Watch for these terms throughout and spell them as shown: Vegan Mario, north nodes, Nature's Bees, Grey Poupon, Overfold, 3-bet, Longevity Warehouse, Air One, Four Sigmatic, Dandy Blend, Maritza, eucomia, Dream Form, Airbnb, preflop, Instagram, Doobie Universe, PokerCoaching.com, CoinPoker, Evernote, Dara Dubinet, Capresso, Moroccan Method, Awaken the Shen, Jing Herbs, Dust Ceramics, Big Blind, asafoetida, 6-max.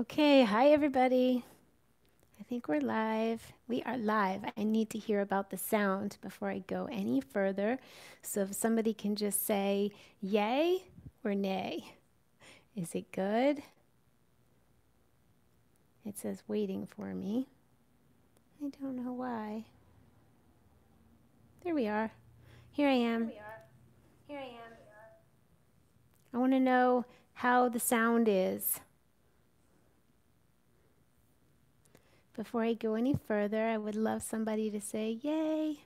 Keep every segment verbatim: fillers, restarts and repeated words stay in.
Okay, hi everybody. I think we're live. We are live. I need to hear about the sound before I go any further. So if somebody can just say yay or nay. Is it good? It says waiting for me. I don't know why. There we are. Here I am. Here we are. Here I am. I want to know how the sound is. Before I go any further, I would love somebody to say, yay,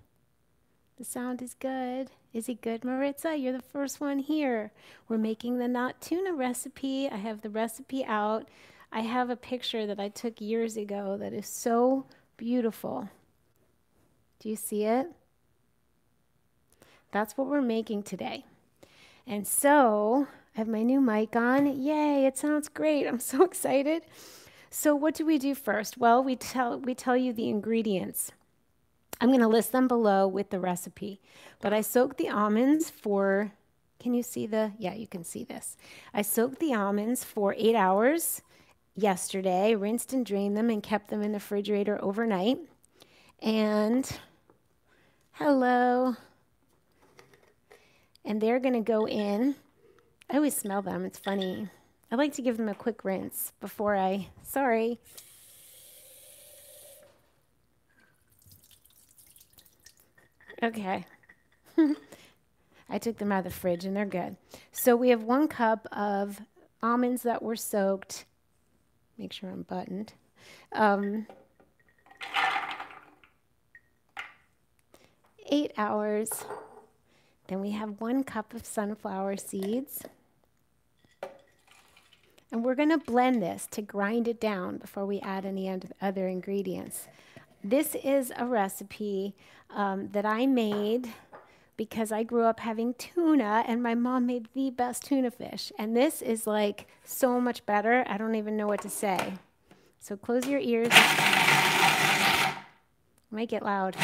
the sound is good. Is it good, Maritza? You're the first one here. We're making the knot tuna recipe. I have the recipe out. I have a picture that I took years ago that is so beautiful. Do you see it? That's what we're making today. And so I have my new mic on. Yay, it sounds great. I'm so excited. So what do we do first? Well, we tell, we tell you the ingredients. I'm going to list them below with the recipe. But I soaked the almonds for, can you see the, yeah, you can see this. I soaked the almonds for eight hours yesterday, rinsed and drained them and kept them in the refrigerator overnight. And hello. And they're going to go in. I always smell them. It's funny. I like to give them a quick rinse before I, sorry. Okay. I took them out of the fridge and they're good. So we have one cup of almonds that were soaked. Make sure I'm buttoned. Um, eight hours. Then we have one cup of sunflower seeds. And we're going to blend this to grind it down before we add any other ingredients. This is a recipe um, that I made because I grew up having tuna, and my mom made the best tuna fish. And this is like so much better. I don't even know what to say. So close your ears. Make it loud.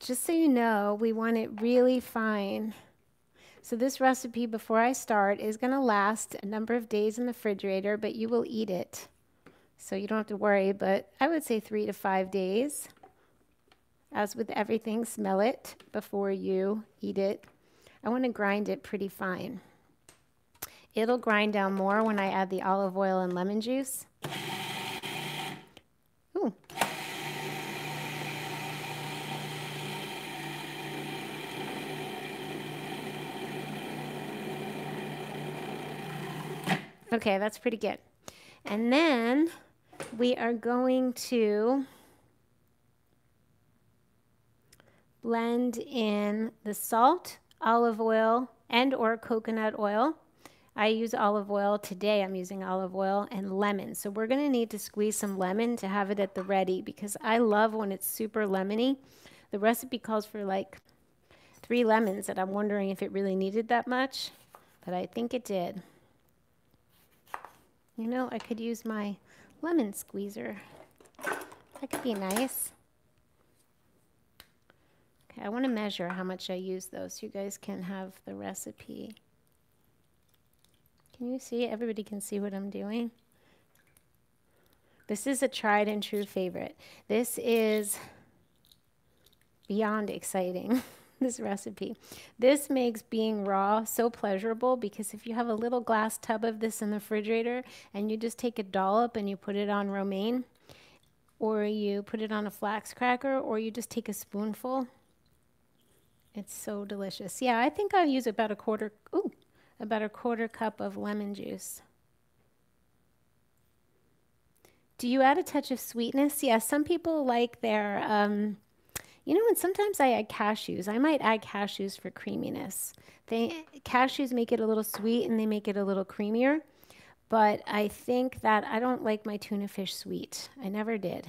Just so you know, we want it really fine. So this recipe, before I start, is going to last a number of days in the refrigerator, but you will eat it. So you don't have to worry, but I would say three to five days. As with everything, smell it before you eat it. I want to grind it pretty fine. It'll grind down more when I add the olive oil and lemon juice. Ooh. Okay, that's pretty good. And then we are going to blend in the salt, olive oil, and or coconut oil. I use olive oil. Today I'm using olive oil and lemon. So we're gonna need to squeeze some lemon to have it at the ready because I love when it's super lemony. The recipe calls for like three lemons, and I'm wondering if it really needed that much, but I think it did. You know, I could use my lemon squeezer. That could be nice. Okay, I want to measure how much I use though, so you guys can have the recipe. Can you see? Everybody can see what I'm doing. This is a tried and true favorite. This is beyond exciting. This recipe. This makes being raw so pleasurable because if you have a little glass tub of this in the refrigerator and you just take a dollop and you put it on romaine, or you put it on a flax cracker, or you just take a spoonful, it's so delicious. Yeah, I think I'll use about a quarter, ooh, about a quarter cup of lemon juice. Do you add a touch of sweetness? Yeah, some people like their, um, you know, and sometimes I add cashews. I might add cashews for creaminess. They, cashews make it a little sweet and they make it a little creamier. But I think that I don't like my tuna fish sweet. I never did.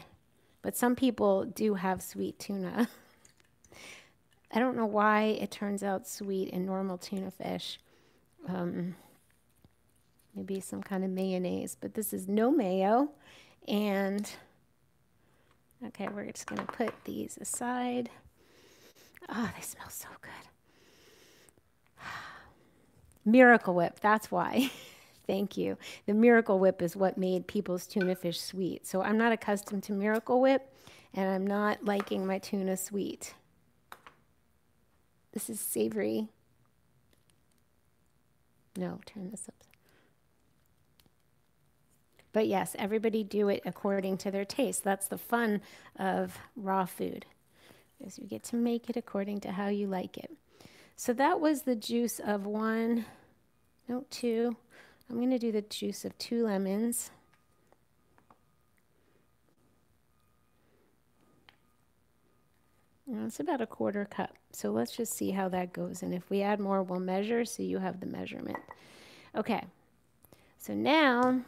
But some people do have sweet tuna. I don't know why it turns out sweet in normal tuna fish. Um, Maybe some kind of mayonnaise, but this is no mayo. And okay, we're just gonna put these aside. Oh, they smell so good. Miracle Whip, that's why. Thank you. The Miracle Whip is what made people's tuna fish sweet. So I'm not accustomed to Miracle Whip, and I'm not liking my tuna sweet. This is savory. No, turn this up. But yes, everybody do it according to their taste. That's the fun of raw food, is you get to make it according to how you like it. So that was the juice of one, no, two. I'm gonna do the juice of two lemons. And it's about a quarter cup. So let's just see how that goes. And if we add more, we'll measure so you have the measurement. Okay, so now,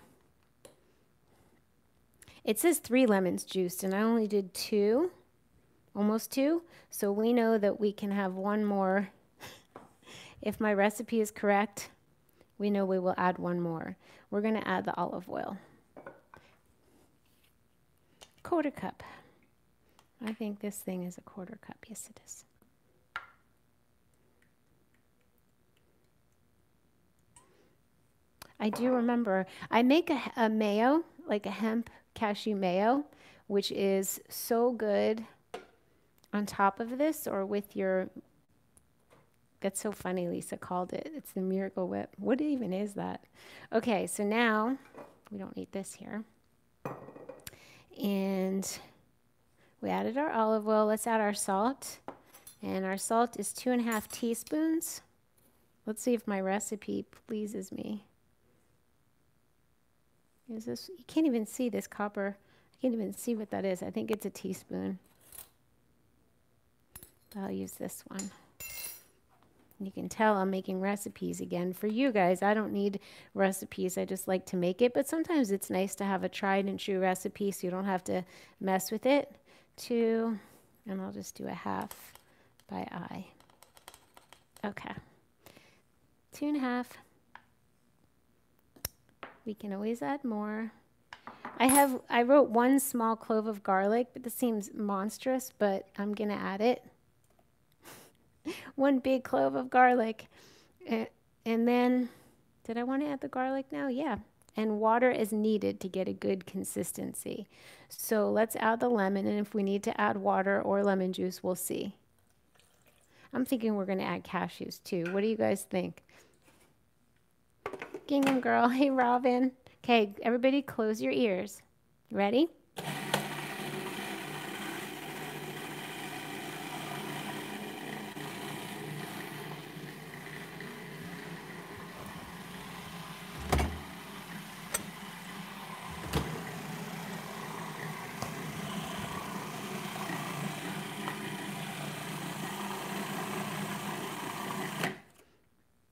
it says three lemons juiced and I only did two, almost two. So we know that we can have one more. If my recipe is correct, we know we will add one more. We're gonna add the olive oil. Quarter cup. I think this thing is a quarter cup. Yes, it is. I do remember, I make a, a mayo, like a hemp cashew mayo, which is so good on top of this or with your, that's so funny, Lisa called it. It's the Miracle Whip. What even is that? Okay, so now we don't need this here. And we added our olive oil. Let's add our salt. And our salt is two and a half teaspoons. Let's see if my recipe pleases me. Is this, you can't even see this copper. I can't even see what that is. I think it's a teaspoon. I'll use this one. You can tell I'm making recipes again for you guys. I don't need recipes. I just like to make it. But sometimes it's nice to have a tried and true recipe so you don't have to mess with it. Two, and I'll just do a half by eye. Okay. Two and a half. We can always add more. I have, I wrote one small clove of garlic, but this seems monstrous, but I'm gonna add it. One big clove of garlic. Uh, and then, did I wanna add the garlic now? Yeah. And water is needed to get a good consistency. So let's add the lemon, and if we need to add water or lemon juice, we'll see. I'm thinking we're gonna add cashews too. What do you guys think? Gingham girl, hey Robin. Okay, everybody close your ears. Ready?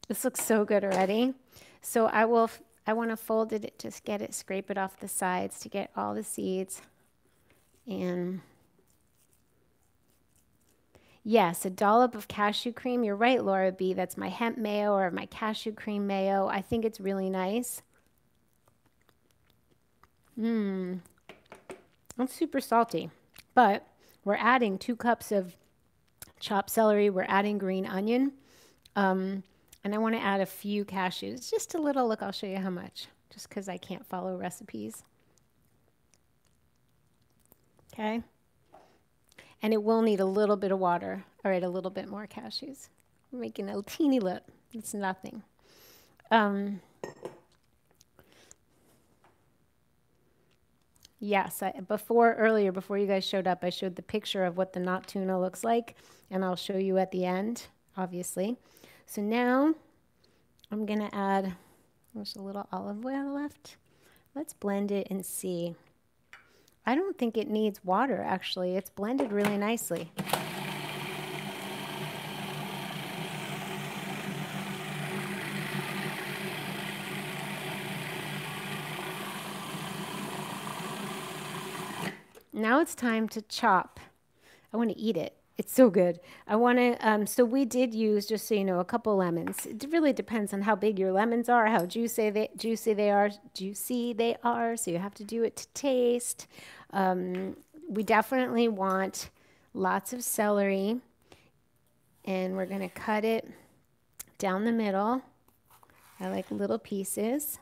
This looks so good already. So I will, I want to fold it, just get it, scrape it off the sides to get all the seeds. And yes, a dollop of cashew cream. You're right, Laura B. That's my hemp mayo or my cashew cream mayo. I think it's really nice. Mmm. It's super salty, but we're adding two cups of chopped celery. We're adding green onion. Um, And I want to add a few cashews, just a little. Look, I'll show you how much, just because I can't follow recipes. Okay. And it will need a little bit of water. All right, a little bit more cashews. We're making a teeny lip. It's nothing. Um, yes, I, before, earlier, before you guys showed up, I showed the picture of what the knot tuna looks like, and I'll show you at the end, obviously. So now I'm gonna add, there's a little olive oil left. Let's blend it and see. I don't think it needs water, actually. It's blended really nicely. Now it's time to chop. I wanna eat it. It's so good. I want to, um, so we did use, just so you know, a couple lemons. It really depends on how big your lemons are, how juicy they, juicy they are, juicy they are, so you have to do it to taste. Um, we definitely want lots of celery, and we're going to cut it down the middle. I like little pieces,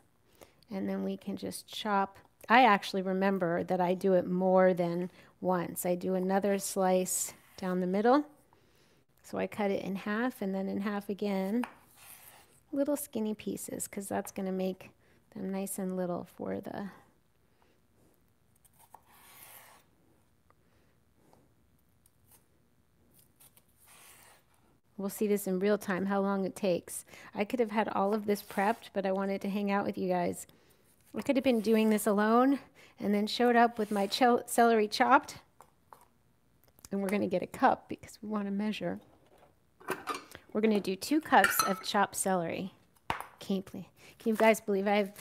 and then we can just chop. I actually remember that I do it more than once. I do another slice down the middle. So I cut it in half and then in half again. Little skinny pieces, because that's going to make them nice and little for the... We'll see this in real time, how long it takes. I could have had all of this prepped, but I wanted to hang out with you guys. I could have been doing this alone and then showed up with my celery chopped. And we're going to get a cup because we want to measure. We're going to do two cups of chopped celery. Can't believe, can you guys believe I have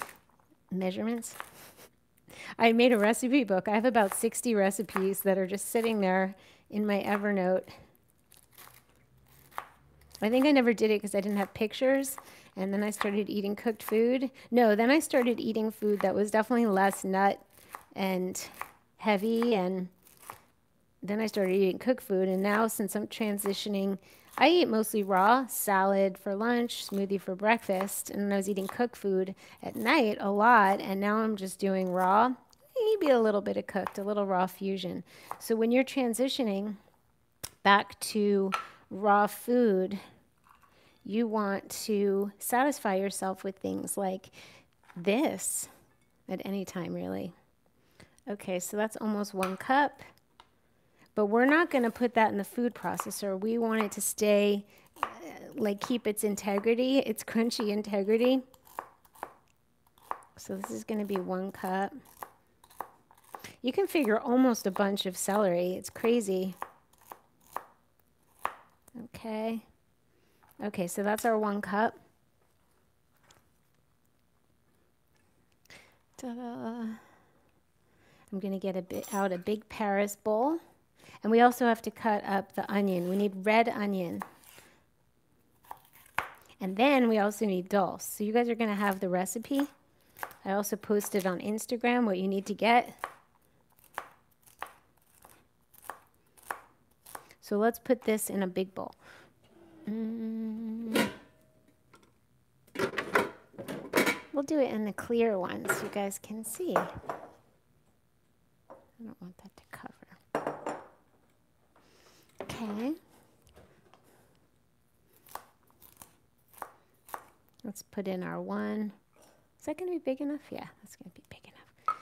measurements? I made a recipe book. I have about sixty recipes that are just sitting there in my Evernote. I think I never did it because I didn't have pictures. And then I started eating cooked food. No, then I started eating food that was definitely less nut and heavy, and then I started eating cooked food, and now since I'm transitioning, I eat mostly raw, salad for lunch, smoothie for breakfast, and I was eating cooked food at night a lot, and now I'm just doing raw, maybe a little bit of cooked, a little raw fusion. So when you're transitioning back to raw food, you want to satisfy yourself with things like this at any time, really. Okay, so that's almost one cup. But we're not going to put that in the food processor. We want it to stay, uh, like keep its integrity, its crunchy integrity. So this is going to be one cup. You can figure almost a bunch of celery. It's crazy. Okay. Okay, so that's our one cup. Ta-da. I'm going to get a bit out a big Paris bowl. And we also have to cut up the onion. We need red onion. And then we also need dulse. So you guys are going to have the recipe. I also posted on Instagram what you need to get. So let's put this in a big bowl. Mm. We'll do it in the clear one so you guys can see. I don't want that to cover. Okay, let's put in our one. Is that going to be big enough? Yeah, that's going to be big enough.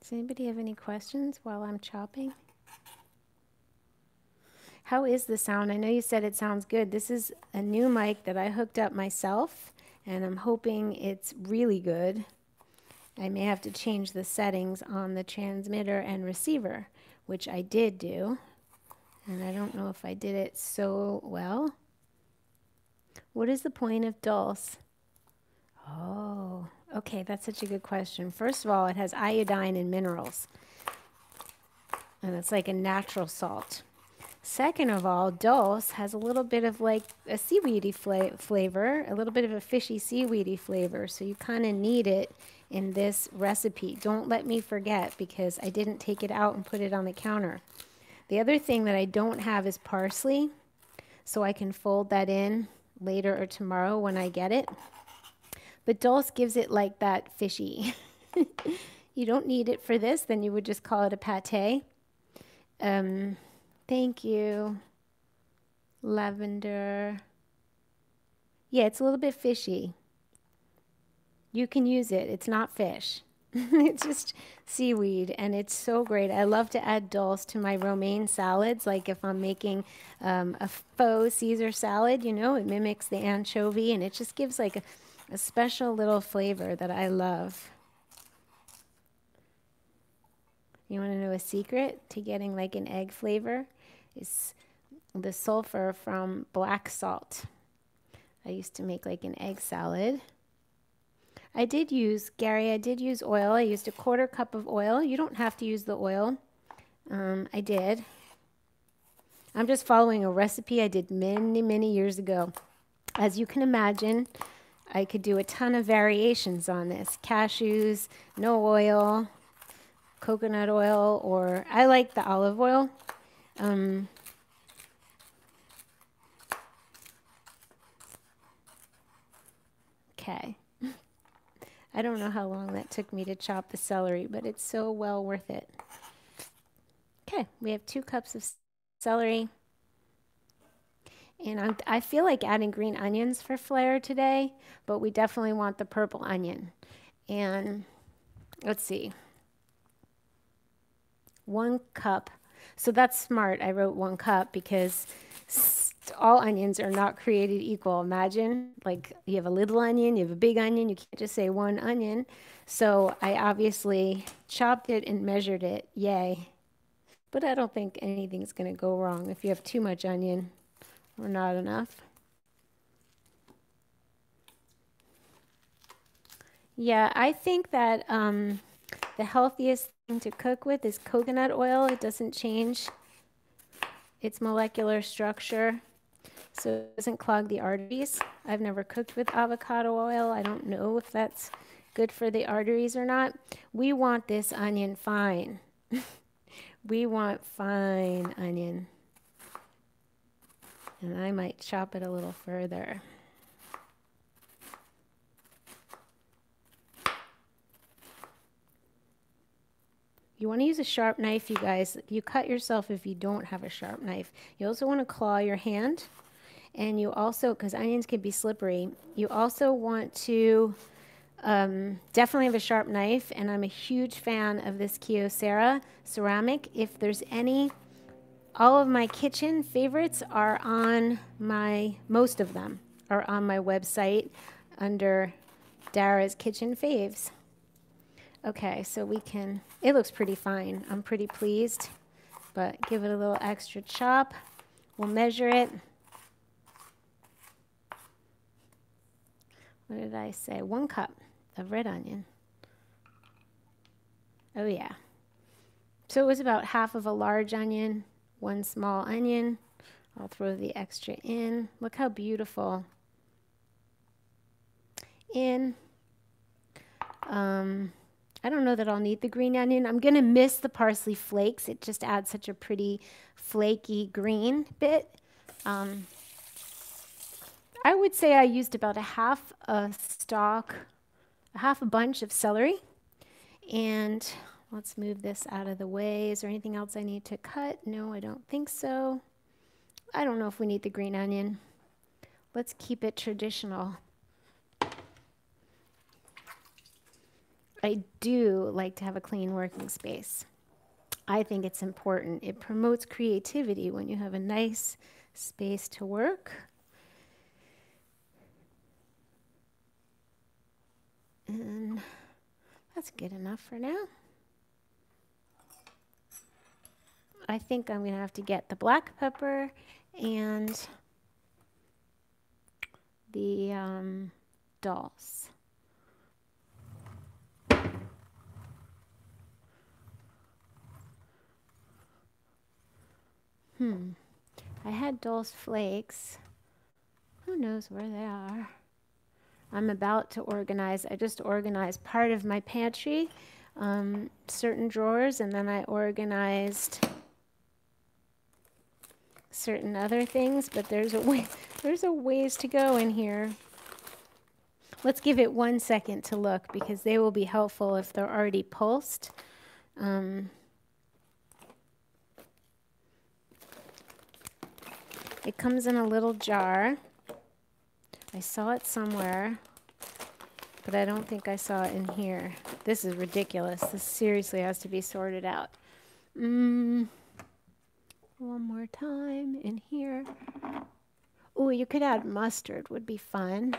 Does anybody have any questions while I'm chopping? How is the sound? I know you said it sounds good. This is a new mic that I hooked up myself, and I'm hoping it's really good. I may have to change the settings on the transmitter and receiver, which I did do, and I don't know if I did it so well. What is the point of dulse? Oh, okay, that's such a good question. First of all, it has iodine and minerals, and it's like a natural salt. Second of all, dulse has a little bit of like a seaweedy fla flavor, a little bit of a fishy seaweedy flavor, so you kind of need it in this recipe. Don't let me forget because I didn't take it out and put it on the counter. The other thing that I don't have is parsley, so I can fold that in later or tomorrow when I get it. But dulse gives it like that fishy. You don't need it for this, then you would just call it a pate. Um... Thank you, lavender. Yeah, it's a little bit fishy. You can use it. It's not fish. It's just seaweed, and it's so great. I love to add dulse to my romaine salads, like if I'm making um, a faux Caesar salad, you know, it mimics the anchovy, and it just gives like a, a special little flavor that I love. You want to know a secret to getting like an egg flavor? Is the sulfur from black salt. I used to make like an egg salad. I did use, Gary, I did use oil. I used a quarter cup of oil. You don't have to use the oil. Um, I did. I'm just following a recipe I did many, many years ago. As you can imagine, I could do a ton of variations on this. Cashews, no oil, coconut oil, or I like the olive oil. Um, okay. I don't know how long that took me to chop the celery, but it's so well worth it. Okay, we have two cups of celery. And I'm, I feel like adding green onions for flair today, but we definitely want the purple onion. And let's see. One cup. So that's smart. I wrote one cup because all onions are not created equal. Imagine, like, you have a little onion, you have a big onion. You can't just say one onion. So I obviously chopped it and measured it. Yay. But I don't think anything's going to go wrong if you have too much onion or not enough. Yeah, I think that um, the healthiest thing to cook with is coconut oil. It doesn't change its molecular structure, so it doesn't clog the arteries. I've never cooked with avocado oil. I don't know if that's good for the arteries or not. We want this onion fine. We want fine onion. And I might chop it a little further. You want to use a sharp knife, you guys. You cut yourself if you don't have a sharp knife. You also want to claw your hand. And you also, because onions can be slippery, you also want to um, definitely have a sharp knife. And I'm a huge fan of this Kyocera ceramic. If there's any... All of my kitchen favorites are on my, most of them are on my website under Dara's Kitchen Faves. Okay, so we can, it looks pretty fine. I'm pretty pleased, but give it a little extra chop. We'll measure it. What did I say? One cup of red onion. Oh yeah. So it was about half of a large onion. One small onion. I'll throw the extra in. Look how beautiful. In. Um, I don't know that I'll need the green onion. I'm going to miss the parsley flakes. It just adds such a pretty flaky green bit. Um, I would say I used about a half a stalk, a half a bunch of celery. And... let's move this out of the way. Is there anything else I need to cut? No, I don't think so. I don't know if we need the green onion. Let's keep it traditional. I do like to have a clean working space. I think it's important. It promotes creativity when you have a nice space to work. And that's good enough for now. I think I'm going to have to get the black pepper and the um, dulse. Hmm. I had dulse flakes. Who knows where they are? I'm about to organize. I just organized part of my pantry, um, certain drawers, and then I organized... certain other things, but there's a way, there's a ways to go in here. Let's give it one second to look because they will be helpful if they're already pulsed. Um, it comes in a little jar. I saw it somewhere, but I don't think I saw it in here. This is ridiculous. This seriously has to be sorted out. Mm. One more time in here. Oh, you could add mustard, would be fun.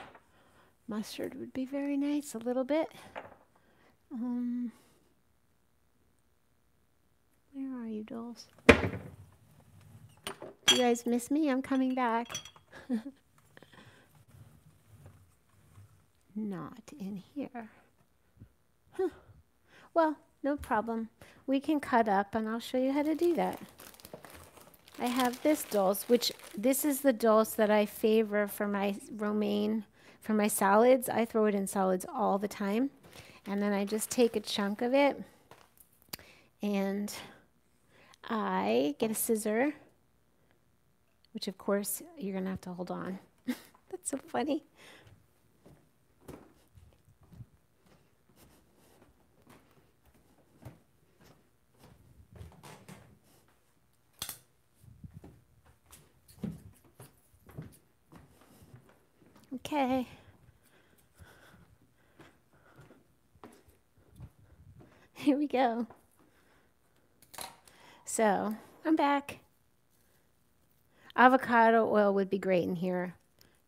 Mustard would be very nice, a little bit. Um, where are you, dolls? you guys miss me, I'm coming back. Not in here. Huh. Well, no problem. We can cut up and I'll show you how to do that. I have this dulse, which this is the dulse that I favor for my romaine, for my salads. I throw it in salads all the time. And then I just take a chunk of it and I get a scissor, which of course you're gonna have to hold on. That's so funny. Okay. Here we go. So I'm back. Avocado oil would be great in here.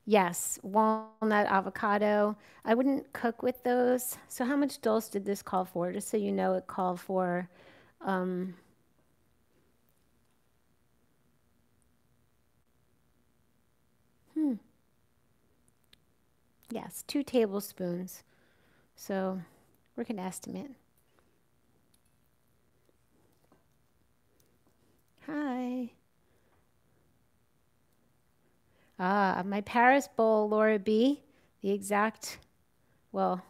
Yes, walnut, avocado. I wouldn't cook with those. So how much dulse did this call for? Just so you know, it called for um, hmm. Yes, two tablespoons. So we're gonna estimate. Hi. Ah, my Paris bowl, Laura B. The exact, well,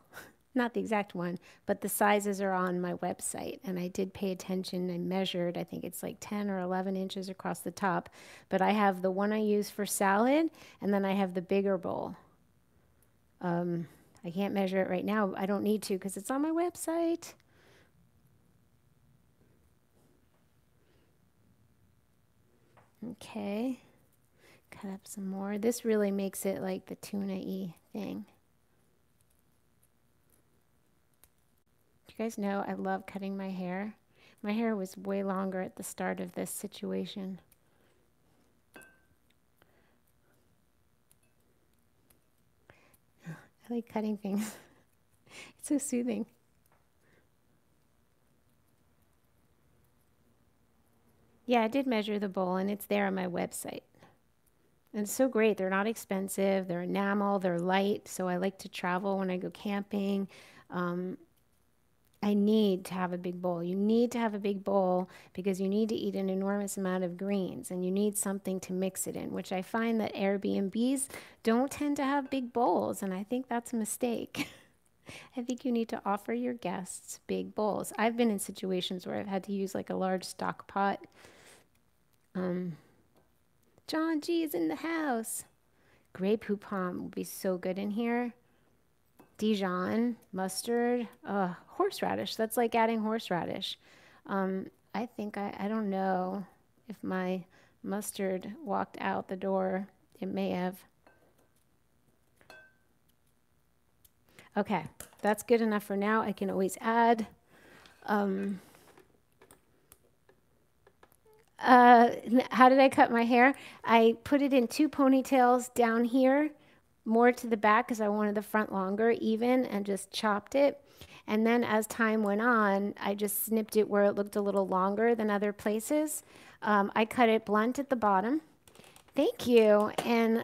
not the exact one, but the sizes are on my website. And I did pay attention. I measured, I think it's like ten or eleven inches across the top. But I have the one I use for salad, and then I have the bigger bowl. Um, I can't measure it right now. I don't need to because it's on my website. Okay, cut up some more. This really makes it like the tuna-y thing. You guys know I love cutting my hair. My hair was way longer at the start of this situation. I like cutting things. It's so soothing. Yeah, I did measure the bowl, and it's there on my website. And it's so great. They're not expensive. They're enamel. They're light. So I like to travel when I go camping. Um, I need to have a big bowl. You need to have a big bowl because you need to eat an enormous amount of greens, and you need something to mix it in, which I find that Airbnbs don't tend to have big bowls, and I think that's a mistake. I think you need to offer your guests big bowls. I've been in situations where I've had to use like a large stock pot. Um, John G is in the house. Grey poupon would be so good in here. Dijon, mustard, uh, horseradish. That's like adding horseradish. Um, I think, I, I don't know if my mustard walked out the door. It may have. Okay, that's good enough for now. I can always add. Um, uh, how did I cut my hair? I put it in two ponytails down here, more to the back because I wanted the front longer even, and just chopped it. And then as time went on, I just snipped it where it looked a little longer than other places. Um, I cut it blunt at the bottom. Thank you. And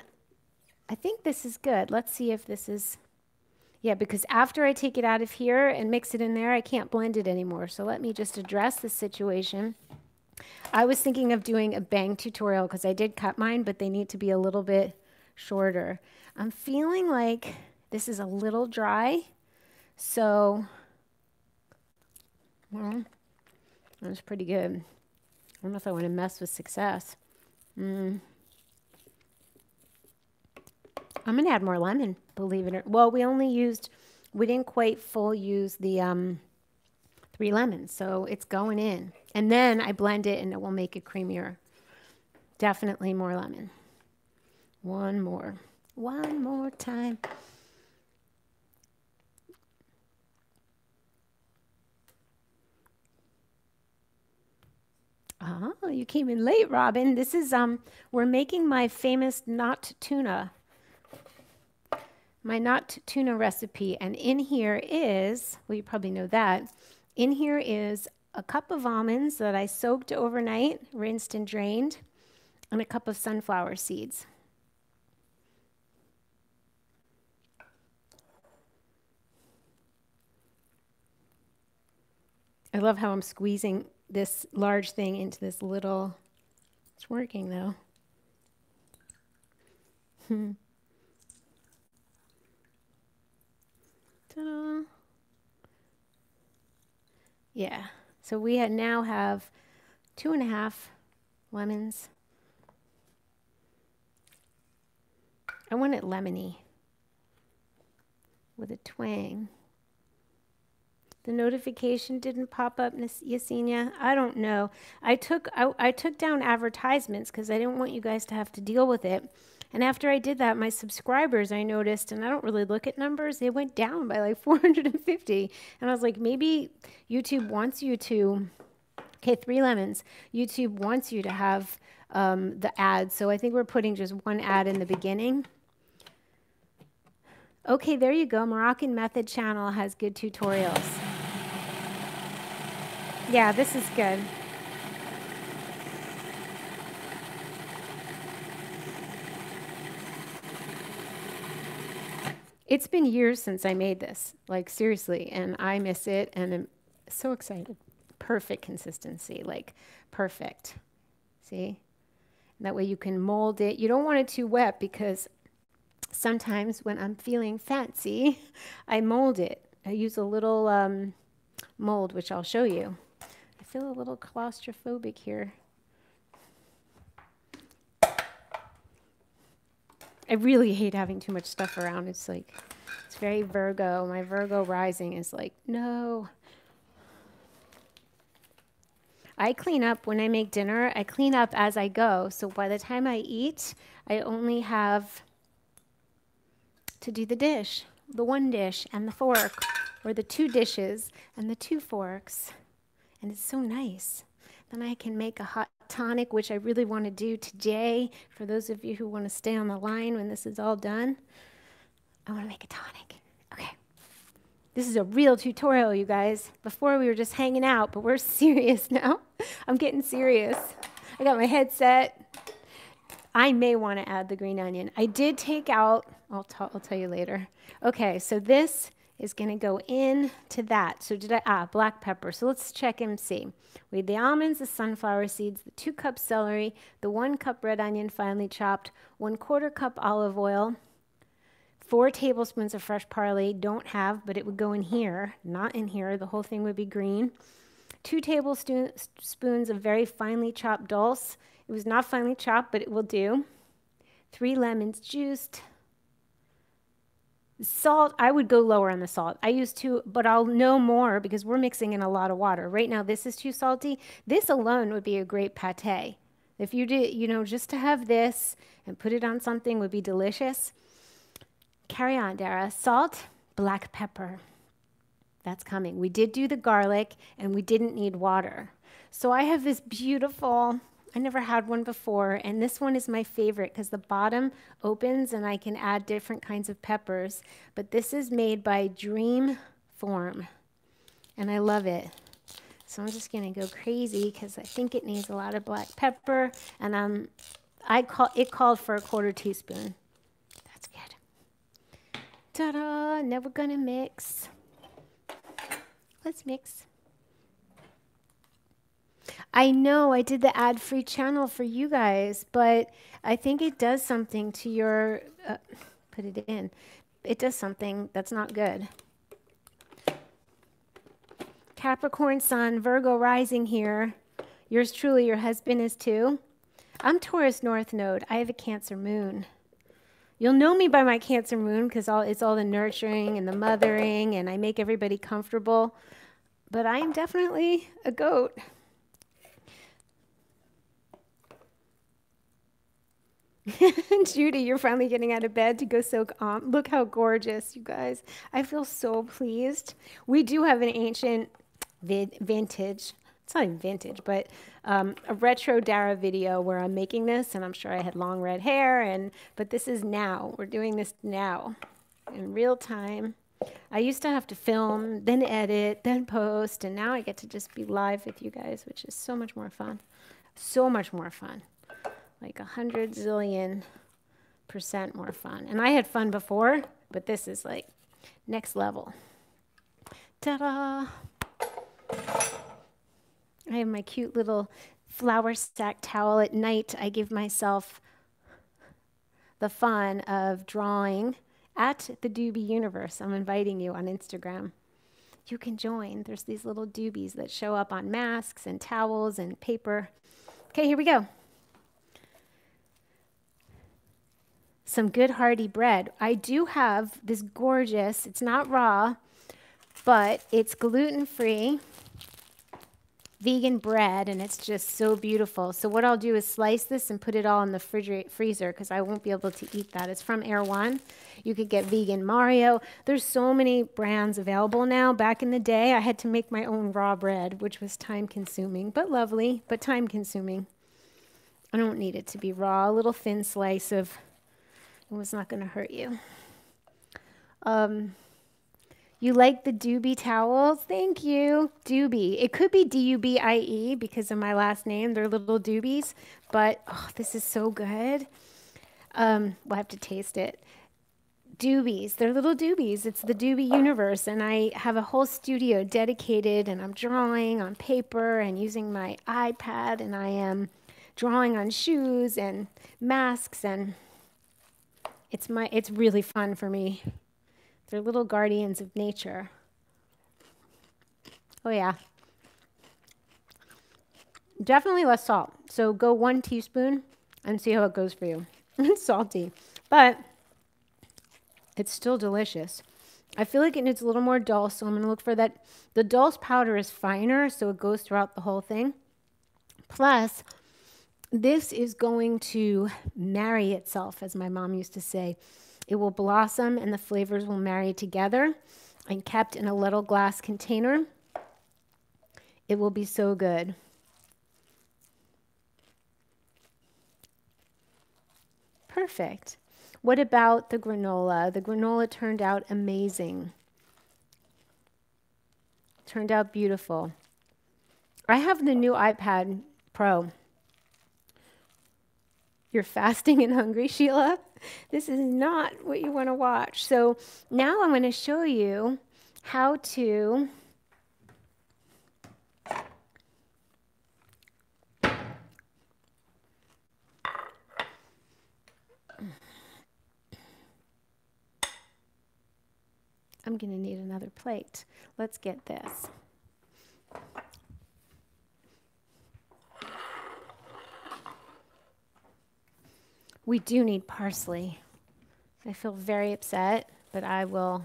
I think this is good. Let's see if this is... Yeah, because after I take it out of here and mix it in there, I can't blend it anymore. So let me just address the situation. I was thinking of doing a bang tutorial because I did cut mine, but they need to be a little bit shorter. I'm feeling like this is a little dry. So, well, that was pretty good. I don't know if I want to mess with success. Mm. I'm gonna add more lemon, believe it or not. Well, we only used, we didn't quite full use the um, three lemons, so it's going in. And then I blend it and it will make it creamier. Definitely more lemon. One more, one more time. Oh, you came in late, Robin. This is, um, we're making my famous knot tuna. My knot tuna recipe, and in here is, well, you probably know that, in here is a cup of almonds that I soaked overnight, rinsed and drained, and a cup of sunflower seeds. I love how I'm squeezing this large thing into this little, it's working though. Hmm. Ta-da. Yeah, so we had now have two and a half lemons. I want it lemony with a twang. The notification didn't pop up, Yesenia. I don't know. I took I, I took down advertisements because I didn't want you guys to have to deal with it. And after I did that, my subscribers, I noticed, and I don't really look at numbers, they went down by like four hundred fifty. And I was like, maybe YouTube wants you to, okay, three lemons. YouTube wants you to have um, the ads. So I think we're putting just one ad in the beginning. Okay, there you go. Moroccan Method channel has good tutorials. Yeah, this is good. It's been years since I made this, like seriously, and I miss it and I'm so excited. Perfect consistency, like perfect. See? And that way you can mold it. You don't want it too wet because sometimes when I'm feeling fancy, I mold it. I use a little um, mold, which I'll show you. Feel a little claustrophobic here. I really hate having too much stuff around. It's like, it's very Virgo. My Virgo rising is like, no. I clean up when I make dinner. I clean up as I go. So by the time I eat, I only have to do the dish, the one dish and the fork, or the two dishes and the two forks. And it's so nice. Then I can make a hot tonic, which I really want to do today. For those of you who want to stay on the line when this is all done, I want to make a tonic. Okay. This is a real tutorial, you guys. Before we were just hanging out, but we're serious now. I'm getting serious. I got my headset. I may want to add the green onion. I did take out, I'll, I'll tell you later. Okay, so this is going to go in to that. So did I, ah, black pepper. So let's check and see. We had the almonds, the sunflower seeds, the two cup celery, the one cup red onion finely chopped, one quarter cup olive oil, four tablespoons of fresh parsley, don't have, but it would go in here, not in here. The whole thing would be green. Two tablespoons of very finely chopped dulse. It was not finely chopped, but it will do. Three lemons juiced. Salt, I would go lower on the salt. I used to, but I'll know more because we're mixing in a lot of water. Right now, this is too salty. This alone would be a great pate. If you did, you know, just to have this and put it on something would be delicious. Carry on, Dara. Salt, black pepper. That's coming. We did do the garlic and we didn't need water. So I have this beautiful, I never had one before, and this one is my favorite because the bottom opens and I can add different kinds of peppers, but this is made by Dream Form, and I love it. So I'm just gonna go crazy because I think it needs a lot of black pepper, and um, I call, it called for a quarter teaspoon. That's good. Ta-da, now we're gonna mix. Let's mix. I know I did the ad-free channel for you guys, but I think it does something to your, uh, put it in. It does something that's not good. Capricorn Sun, Virgo rising here. Yours truly, your husband is too. I'm Taurus North Node. I have a Cancer Moon. You'll know me by my Cancer Moon because all, it's all the nurturing and the mothering, and I make everybody comfortable. But I am definitely a goat. Judy, you're finally getting out of bed to go soak om. Look how gorgeous, you guys. I feel so pleased. We do have an ancient vid vintage. It's not even vintage, but um, a retro Dara video where I'm making this, and I'm sure I had long red hair, and but this is now. We're doing this now in real time. I used to have to film, then edit, then post, and now I get to just be live with you guys, which is so much more fun. So much more fun. like a hundred zillion percent more fun. And I had fun before, but this is like next level. Ta-da! I have my cute little flour sack towel. At night, I give myself the fun of drawing at the Doobie Universe. I'm inviting you on Instagram. You can join. There's these little doobies that show up on masks and towels and paper. Okay, here we go. Some good hearty bread. I do have this gorgeous, it's not raw, but it's gluten-free vegan bread, and it's just so beautiful. So what I'll do is slice this and put it all in the freezer because I won't be able to eat that. It's from Air One. You could get Vegan Mario. There's so many brands available now. Back in the day, I had to make my own raw bread, which was time-consuming, but lovely, but time-consuming. I don't need it to be raw. A little thin slice of, it was not going to hurt you. Um... You like the Doobie towels? Thank you. Doobie. It could be D U B I E because of my last name. They're little doobies, but oh, this is so good. Um, we'll have to taste it. Doobies. They're little doobies. It's the Doobie Universe, and I have a whole studio dedicated, and I'm drawing on paper and using my iPad, and I am drawing on shoes and masks, and it's, my, it's really fun for me. They're little guardians of nature. Oh yeah. Definitely less salt. So go one teaspoon and see how it goes for you. It's salty, but it's still delicious. I feel like it needs a little more dulse, so I'm gonna look for that. The dulse powder is finer, so it goes throughout the whole thing. Plus, this is going to marry itself, as my mom used to say. It will blossom and the flavors will marry together, and kept in a little glass container, it will be so good. Perfect. What about the granola? The granola turned out amazing. Turned out beautiful. I have the new iPad Pro. You're fasting and hungry, Sheila? This is not what you want to watch. So now I'm going to show you how to I'm going to need another plate. Let's get this. We do need parsley. I feel very upset, but I will,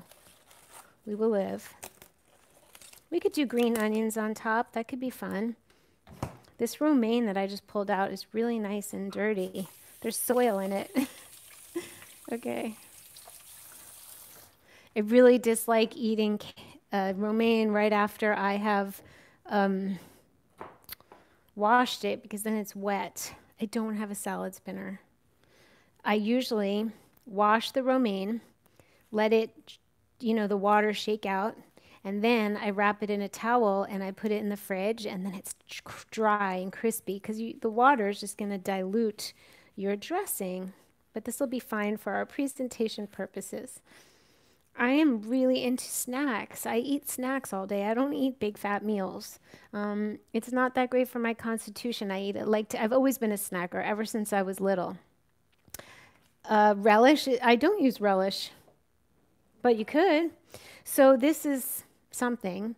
we will live. We could do green onions on top. That could be fun. This romaine that I just pulled out is really nice and dirty. There's soil in it. Okay. I really dislike eating uh, romaine right after I have um, washed it because then it's wet. I don't have a salad spinner. I usually wash the romaine, let it, you know, the water shake out, and then I wrap it in a towel and I put it in the fridge, and then it's dry and crispy because the water is just going to dilute your dressing. But this will be fine for our presentation purposes. I am really into snacks. I eat snacks all day. I don't eat big fat meals. Um, it's not that great for my constitution. I eat it like to, I've always been a snacker ever since I was little. Uh, relish, I don't use relish, but you could. So this is something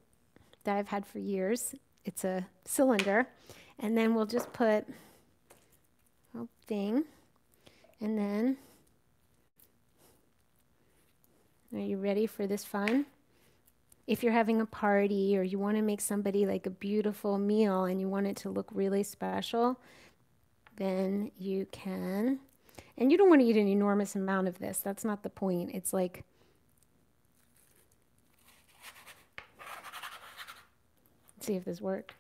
that I've had for years. It's a cylinder, and then we'll just put a thing, and then, are you ready for this fun? If you're having a party or you want to make somebody like a beautiful meal and you want it to look really special, then you can. And you don't want to eat an enormous amount of this. That's not the point. It's like, let's see if this worked.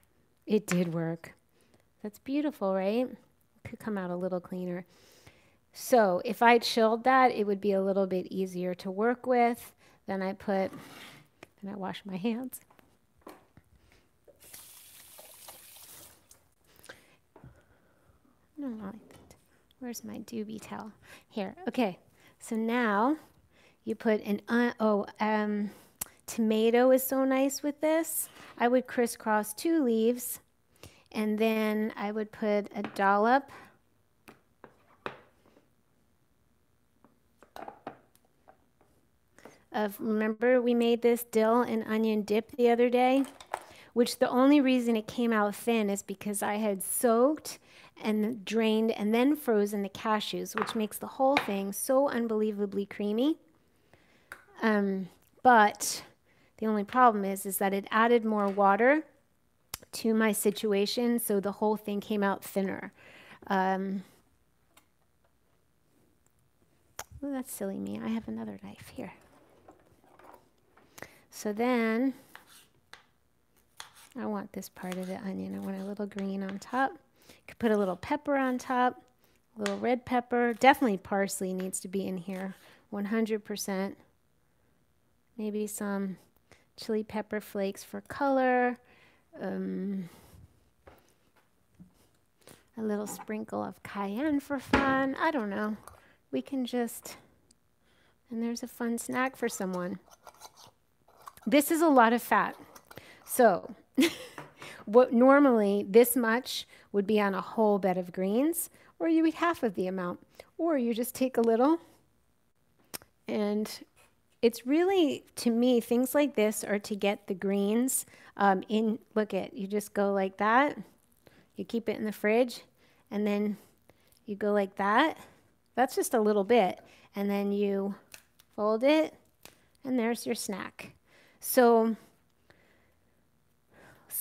It did work. That's beautiful, right? Could come out a little cleaner. So if I chilled that, it would be a little bit easier to work with. Then I put, and I wash my hands. No, not like that. Where's my Doobie towel? Here, okay. So now you put an, uh, oh, um, tomato is so nice with this. I would crisscross two leaves and then I would put a dollop of, remember we made this dill and onion dip the other day, which the only reason it came out thin is because I had soaked and drained and then frozen the cashews, which makes the whole thing so unbelievably creamy. Um, but the only problem is, is that it added more water to my situation, so the whole thing came out thinner. Um, oh, that's silly me. I have another knife here. So then I want this part of the onion. I want a little green on top. Could put a little pepper on top, a little red pepper. Definitely parsley needs to be in here, one hundred percent. Maybe some chili pepper flakes for color. Um, a little sprinkle of cayenne for fun. I don't know. We can just, and there's a fun snack for someone. This is a lot of fat. So, what normally this much would be on a whole bed of greens, or you eat half of the amount, or you just take a little. And it's really, to me, things like this are to get the greens um, in, look at, you just go like that, you keep it in the fridge, and then you go like that. That's just a little bit. And then you fold it, and there's your snack. So,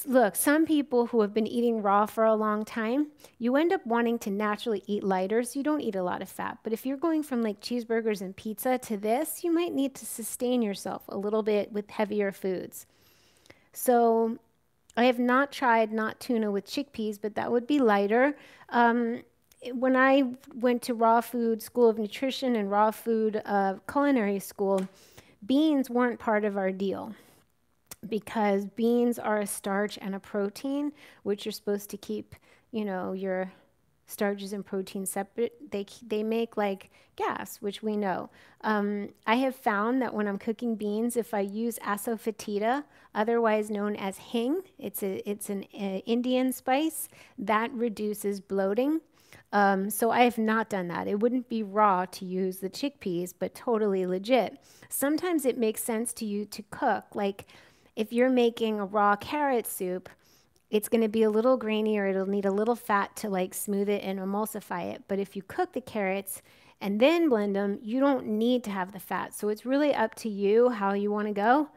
look, some people who have been eating raw for a long time, you end up wanting to naturally eat lighter, so you don't eat a lot of fat. But if you're going from like cheeseburgers and pizza to this, you might need to sustain yourself a little bit with heavier foods. So I have not tried not tuna with chickpeas, but that would be lighter. Um, when I went to raw food, School of Nutrition and raw food uh, culinary school, beans weren't part of our deal, because beans are a starch and a protein, which you're supposed to keep, you know, your starches and proteins separate. They, they make like gas, which we know. Um, I have found that when I'm cooking beans, if I use asafoetida, otherwise known as hing, it's, a, it's an uh, Indian spice, that reduces bloating. Um, so I have not done that. It wouldn't be raw to use the chickpeas, but totally legit. Sometimes it makes sense to you to cook, like, if you're making a raw carrot soup, it's gonna be a little grainy or it'll need a little fat to like smooth it and emulsify it. But if you cook the carrots and then blend them, you don't need to have the fat. So it's really up to you how you wanna go.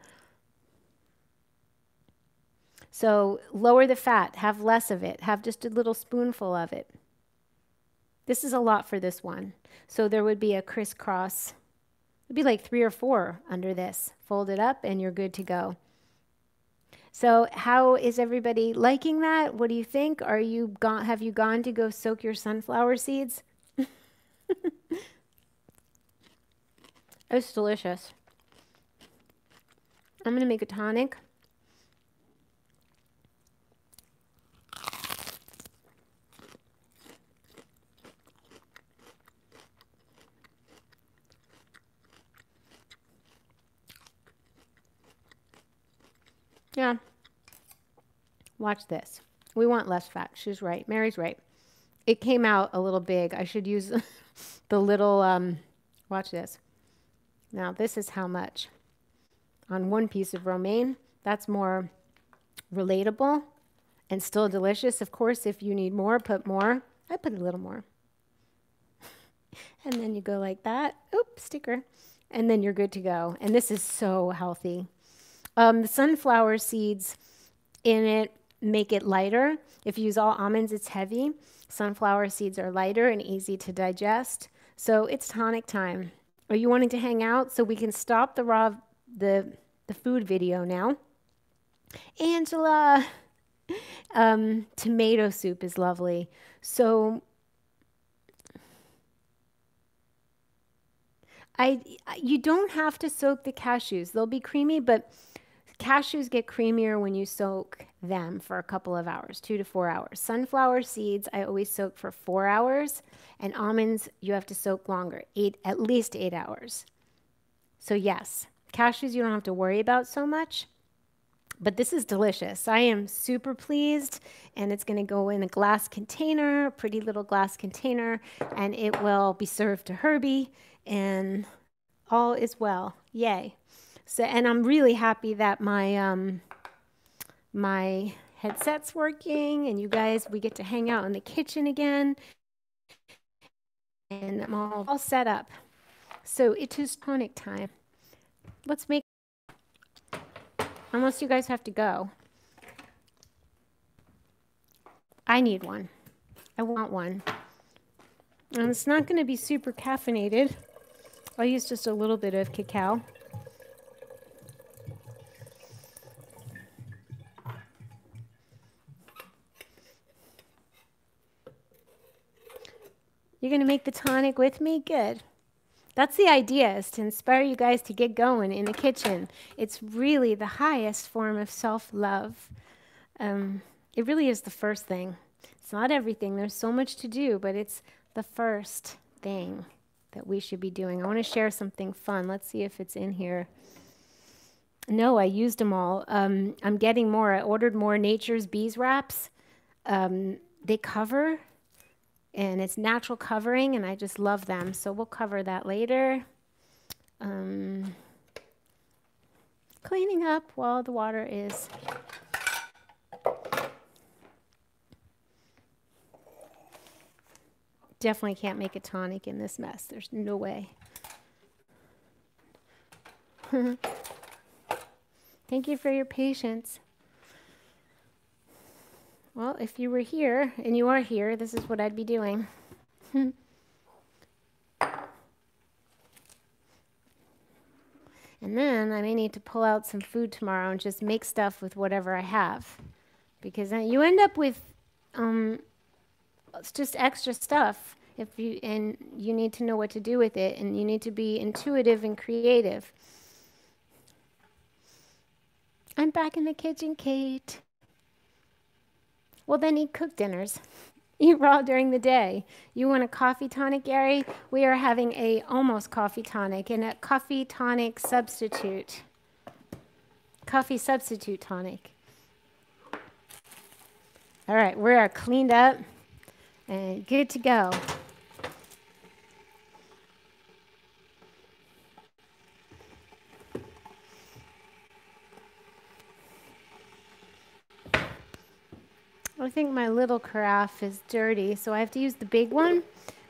So lower the fat, have less of it, have just a little spoonful of it. This is a lot for this one. So there would be a crisscross. It'd be like three or four under this. Fold it up and you're good to go. So how is everybody liking that? What do you think? Are you gone, have you gone to go soak your sunflower seeds? It's delicious. I'm gonna make a tonic. Yeah, watch this. We want less fat. She's right. Mary's right. It came out a little big. I should use the little, um, watch this. Now this is how much. On one piece of romaine, that's more relatable and still delicious. Of course, if you need more, put more. I put a little more. And then you go like that. Oops, sticker. And then you're good to go. And this is so healthy. Um, the sunflower seeds in it make it lighter. If you use all almonds, it's heavy. Sunflower seeds are lighter and easy to digest. So it's tonic time. Are you wanting to hang out? So we can stop the raw, the, the food video now. Angela, um, tomato soup is lovely. So I, you don't have to soak the cashews. They'll be creamy, but Cashews get creamier when you soak them for a couple of hours, two to four hours. Sunflower seeds, I always soak for four hours. And almonds, you have to soak longer, eight, at least eight hours. So yes, cashews you don't have to worry about so much. But this is delicious. I am super pleased, and it's gonna go in a glass container, a pretty little glass container, and it will be served to Herbie, and all is well, yay. So, and I'm really happy that my, um, my headset's working, and you guys, we get to hang out in the kitchen again, and I'm all, all set up. So it is tonic time. Let's make. Unless you guys have to go. I need one. I want one. And it's not going to be super caffeinated. I'll use just a little bit of cacao. You're going to make the tonic with me? Good. That's the idea, is to inspire you guys to get going in the kitchen. It's really the highest form of self-love. Um, it really is the first thing. It's not everything. There's so much to do, but it's the first thing that we should be doing. I want to share something fun. Let's see if it's in here. No, I used them all. Um, I'm getting more. I ordered more Nature's Bees wraps. Um, they cover... And it's natural covering, and I just love them. So we'll cover that later. Um, cleaning up while the water is. Definitely can't make a tonic in this mess. There's no way. Thank you for your patience. Well, if you were here, and you are here, this is what I'd be doing. And then I may need to pull out some food tomorrow and just make stuff with whatever I have. Because then you end up with um, it's just extra stuff, if you, and you need to know what to do with it, and you need to be intuitive and creative. I'm back in the kitchen, Kate. Well, then eat cooked dinners. Eat raw during the day. You want a coffee tonic, Gary? We are having a almost coffee tonic and a coffee tonic substitute. Coffee substitute tonic. All right, we are cleaned up and good to go. I think my little carafe is dirty, so I have to use the big one,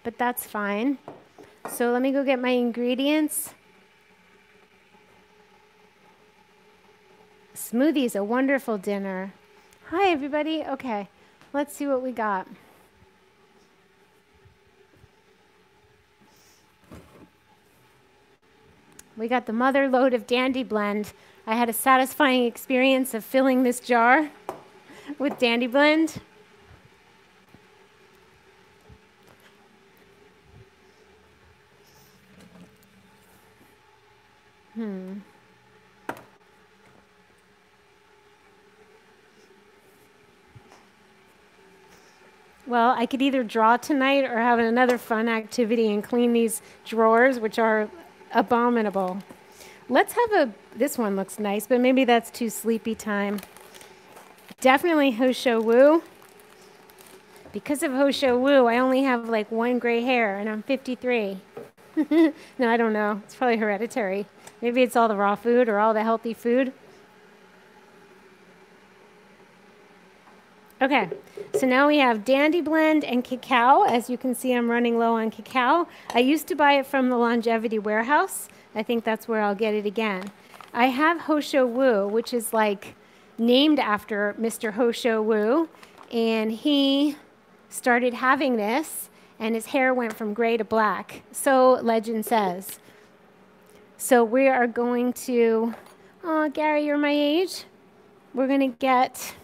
but that's fine. So let me go get my ingredients. Smoothies, a wonderful dinner. Hi, everybody. Okay, let's see what we got. We got the mother load of Dandy Blend. I had a satisfying experience of filling this jar with Dandy Blend. Hmm. Well, I could either draw tonight or have another fun activity and clean these drawers, which are abominable. Let's have a, this one looks nice, but maybe that's too sleepy time. Definitely He Shou Wu. Because of He Shou Wu, I only have like one gray hair, and I'm fifty-three. No, I don't know. It's probably hereditary. Maybe it's all the raw food or all the healthy food. Okay, so now we have Dandy Blend and cacao. As you can see, I'm running low on cacao. I used to buy it from the Longevity Warehouse. I think that's where I'll get it again. I have He Shou Wu, which is like named after Mister He Shou Wu, and he started having this, and his hair went from gray to black, so legend says. So we are going to, oh, Gary, you're my age. We're gonna get,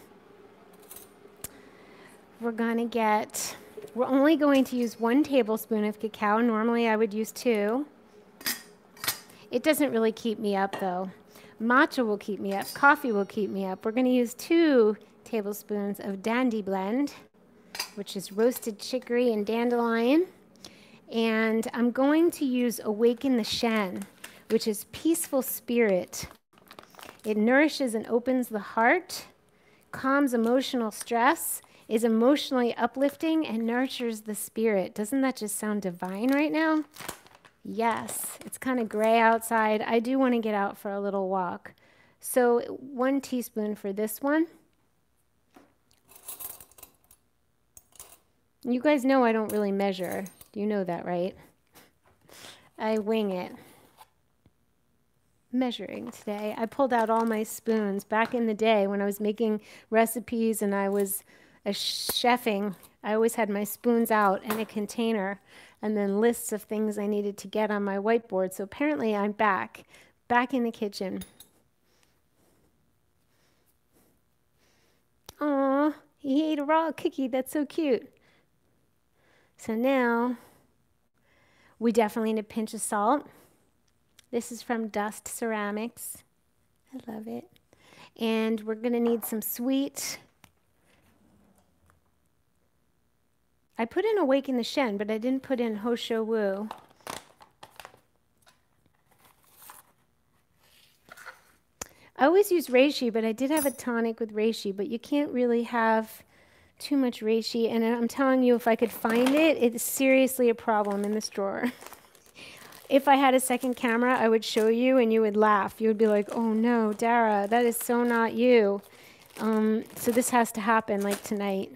we're gonna get, we're only going to use one tablespoon of cacao. Normally I would use two. It doesn't really keep me up though. Matcha will keep me up. Coffee will keep me up. We're going to use two tablespoons of Dandy Blend, which is roasted chicory and dandelion. And I'm going to use Awaken the Shen, which is peaceful spirit. It nourishes and opens the heart, calms emotional stress, is emotionally uplifting, and nurtures the spirit. Doesn't that just sound divine right now? Yes, it's kind of gray outside. I do want to get out for a little walk. So one teaspoon for this one. You guys know I don't really measure. You know that, right? I wing it. Measuring today. I pulled out all my spoons. Back in the day when I was making recipes and I was a chefing, I always had my spoons out in a container and then lists of things I needed to get on my whiteboard. So apparently I'm back, back in the kitchen. Aw, he ate a raw cookie. That's so cute. So now, we definitely need a pinch of salt. This is from Dust Ceramics. I love it. And we're going to need some sweet. I put in Awaken the Shen, but I didn't put in He Shou Wu. I always use reishi, but I did have a tonic with reishi, but you can't really have too much reishi, and I'm telling you, if I could find it, it's seriously a problem in this drawer. If I had a second camera, I would show you, and you would laugh. You would be like, oh no, Dara, that is so not you. Um, so this has to happen, like tonight.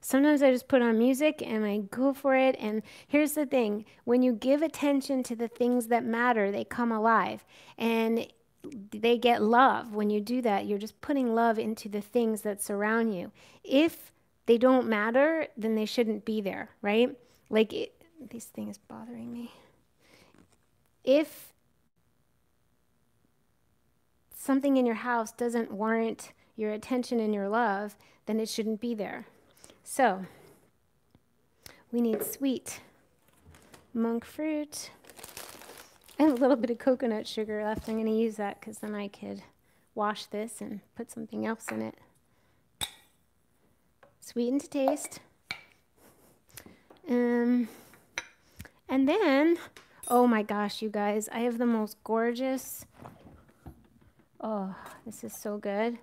Sometimes I just put on music, and I go for it, and here's the thing. When you give attention to the things that matter, they come alive, and they get love. When you do that, you're just putting love into the things that surround you. If they don't matter, then they shouldn't be there, right? Like, it, this thing is bothering me. If something in your house doesn't warrant your attention and your love, then it shouldn't be there. So, we need sweet monk fruit. I have a little bit of coconut sugar left. I'm going to use that because then I could wash this and put something else in it. Sweeten to taste. Um, and then, oh my gosh, you guys, I have the most gorgeous, oh, this is so good.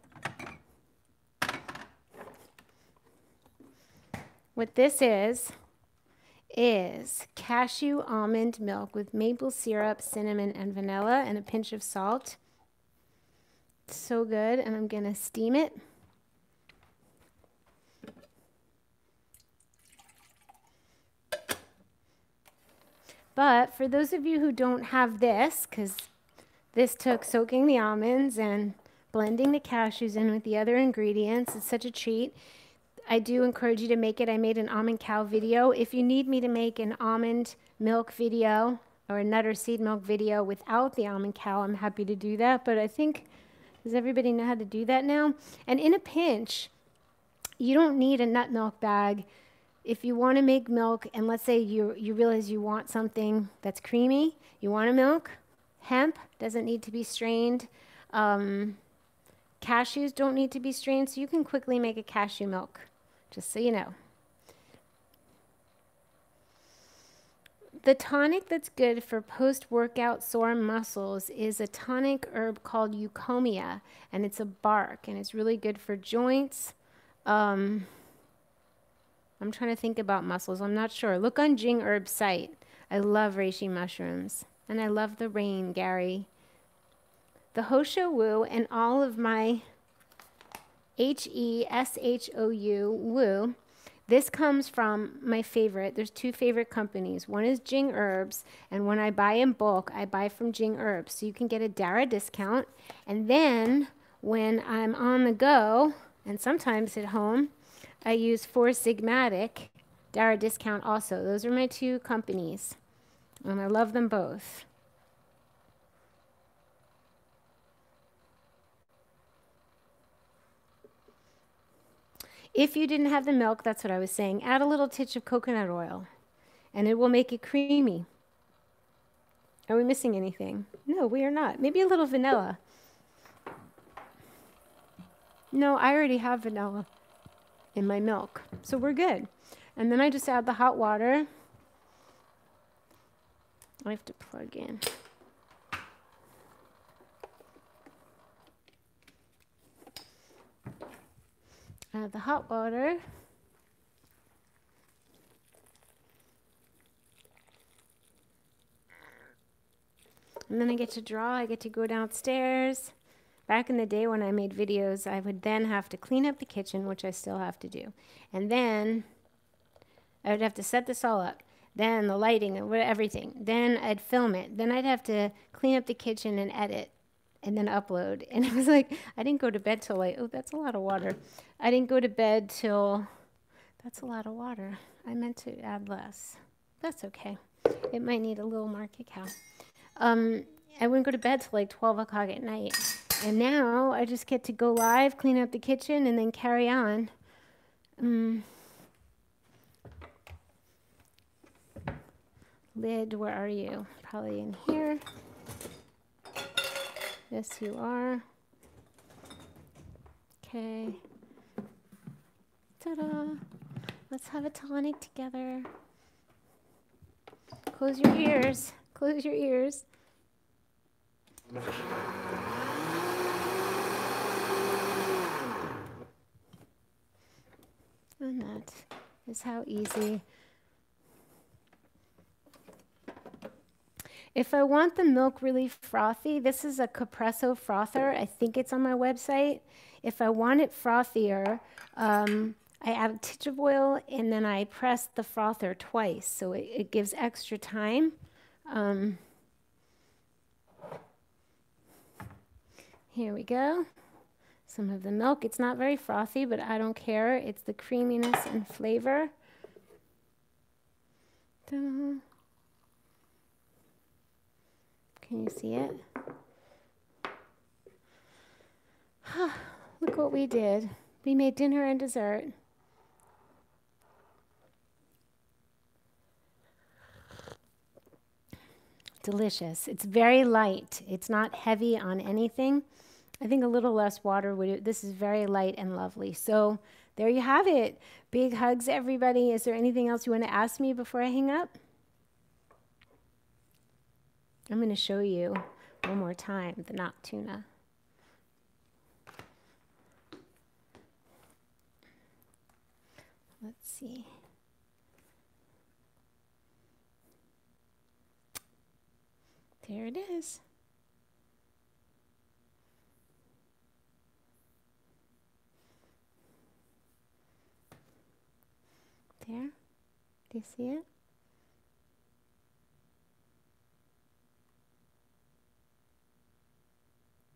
What this is, is cashew almond milk with maple syrup, cinnamon, and vanilla, and a pinch of salt. It's so good, and I'm gonna steam it. But for those of you who don't have this, because this took soaking the almonds and blending the cashews in with the other ingredients, it's such a treat. I do encourage you to make it. I made an Almond Cow video. If you need me to make an almond milk video or a nut or seed milk video without the Almond Cow, I'm happy to do that. But I think, does everybody know how to do that now? And in a pinch, you don't need a nut milk bag. If you want to make milk, and let's say you, you realize you want something that's creamy, you want to milk, hemp doesn't need to be strained. Um, cashews don't need to be strained, so you can quickly make a cashew milk. Just so you know. The tonic that's good for post-workout sore muscles is a tonic herb called eucomia, and it's a bark, and it's really good for joints. Um, I'm trying to think about muscles. I'm not sure. Look on Jing Herbs site. I love reishi mushrooms, and I love the rain, Gary. The He Shou Wu and all of my H E S H O U, Woo. This comes from my favorite. There's two favorite companies. One is Jing Herbs, and when I buy in bulk, I buy from Jing Herbs. So you can get a Dara discount. And then when I'm on the go, and sometimes at home, I use Four Sigmatic, Dara discount also. Those are my two companies, and I love them both. If you didn't have the milk, that's what I was saying, add a little titch of coconut oil, and it will make it creamy. Are we missing anything? No, we are not. Maybe a little vanilla. No, I already have vanilla in my milk, so we're good. And then I just add the hot water. I have to plug in. Add the hot water. And then I get to draw, I get to go downstairs. Back in the day when I made videos, I would then have to clean up the kitchen, which I still have to do. And then I would have to set this all up. Then the lighting and everything. Then I'd film it. Then I'd have to clean up the kitchen and edit and then upload. And it was like, I didn't go to bed till like, oh, that's a lot of water. I didn't go to bed till, that's a lot of water. I meant to add less. That's okay. It might need a little more cacao. Um, I wouldn't go to bed till like twelve o'clock at night. And now I just get to go live, clean up the kitchen, and then carry on. Um, lid, where are you? Probably in here. Yes, you are. Okay. Ta-da. Let's have a tonic together. Close your ears. Close your ears. And that is how easy. If I want the milk really frothy, this is a Capresso frother. I think it's on my website. If I want it frothier, um, I add a titch of oil and then I press the frother twice, so it, it gives extra time. Um, here we go. Some of the milk. It's not very frothy, but I don't care. It's the creaminess and flavor. Can you see it? Look what we did. We made dinner and dessert. Delicious. It's very light. It's not heavy on anything. I think a little less water would. This is very light and lovely. So there you have it. Big hugs, everybody. Is there anything else you want to ask me before I hang up? I'm going to show you one more time the Noctuna. Let's see. There it is. There. Do you see it?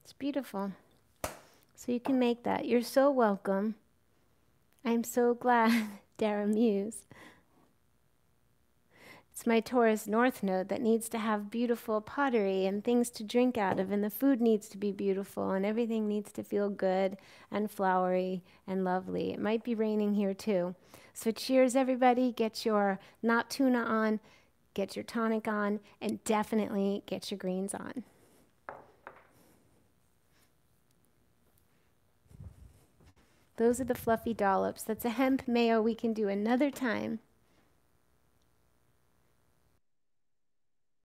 It's beautiful. So you can make that. You're so welcome. I'm so glad, Dara Muse. It's my Taurus North Node that needs to have beautiful pottery and things to drink out of, and the food needs to be beautiful, and everything needs to feel good and flowery and lovely. It might be raining here too. So cheers, everybody. Get your Noctuna on, get your tonic on, and definitely get your greens on. Those are the fluffy dollops. That's a hemp mayo we can do another time.